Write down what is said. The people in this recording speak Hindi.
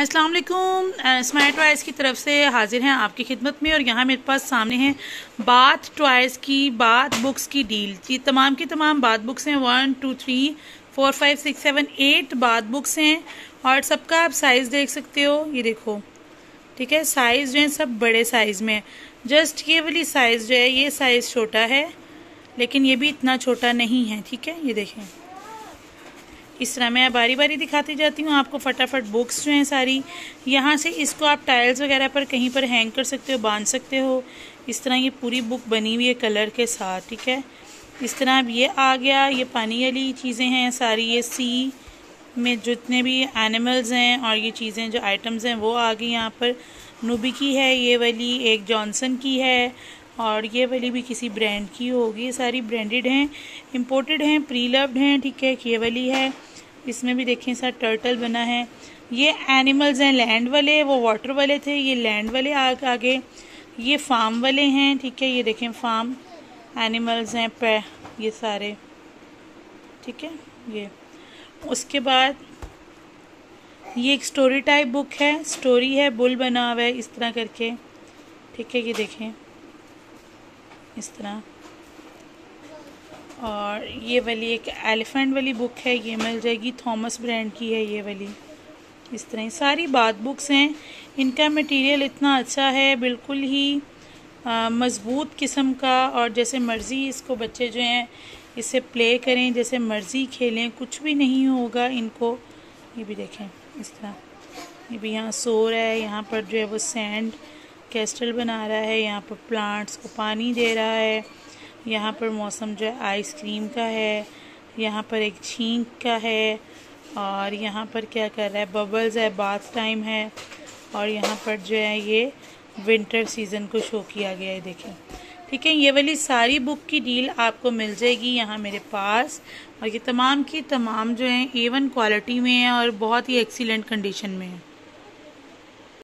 अस्सलाम वालेकुम, स्मार्ट टॉयज़ की तरफ से हाजिर हैं आपकी खिदमत में। और यहाँ मेरे पास सामने हैं बाथ टॉयज़ की बाथ बुक्स की डील। ये तमाम की तमाम बाथ बुक्स हैं, 1 2 3 4 5 6 7 8 बाथ बुक्स हैं। और सबका आप साइज़ देख सकते हो, ये देखो, ठीक है। साइज़ जो है सब बड़े साइज़ में है। जस्ट ये वाली साइज़ जो है, ये साइज़ छोटा है, लेकिन ये भी इतना छोटा नहीं है, ठीक है। ये देखें, इस तरह मैं बारी बारी दिखाती जाती हूँ आपको फटाफट बुक्स जो हैं सारी। यहाँ से इसको आप टाइल्स वगैरह पर कहीं पर हैंग कर सकते हो, बांध सकते हो। इस तरह ये पूरी बुक बनी हुई है कलर के साथ, ठीक है। इस तरह अब ये आ गया, ये पानी वाली चीज़ें हैं सारी, ये सी में जितने भी एनिमल्स हैं और ये चीज़ें जो आइटम्स हैं वो आ गई। यहाँ पर नूबी की है ये वाली, एक जॉनसन की है, और ये वाली भी किसी ब्रांड की होगी। सारी ब्रांडेड हैं, इंपोर्टेड हैं, प्रीलव्ड हैं, ठीक है। ये वाली है, इसमें भी देखें सर टर्टल बना है। ये एनिमल्स हैं लैंड वाले, वो वाटर वाले थे, ये लैंड वाले आगे। ये फार्म वाले हैं, ठीक है। ये देखें फार्म एनिमल्स हैं ये सारे, ठीक है। ये उसके बाद ये एक स्टोरी टाइप बुक है, स्टोरी है, बुल बना हुआ है इस तरह करके, ठीक है। ये देखें इस तरह। और ये वाली एक एलिफेंट वाली बुक है, ये मिल जाएगी, थॉमस ब्रांड की है ये वाली। इस तरह सारी बाथ बुक्स हैं। इनका मटेरियल इतना अच्छा है, बिल्कुल ही मजबूत किस्म का। और जैसे मर्ज़ी इसको बच्चे जो हैं इसे प्ले करें, जैसे मर्ज़ी खेलें, कुछ भी नहीं होगा इनको। ये भी देखें इस तरह, ये भी यहाँ सो रहा है, यहाँ पर जो है वो सैंड कैस्टल बना रहा है, यहाँ पर प्लांट्स को पानी दे रहा है, यहाँ पर मौसम जो है आइसक्रीम का है, यहाँ पर एक छींक का है, और यहाँ पर क्या कर रहा है, बबल्स है, बाथ टाइम है, और यहाँ पर जो है ये विंटर सीज़न को शो किया गया है, देखें, ठीक है। ये वाली सारी बुक की डील आपको मिल जाएगी यहाँ मेरे पास। और ये तमाम की तमाम जो है A1 क्वालिटी में है और बहुत ही एक्सीलेंट कंडीशन में है।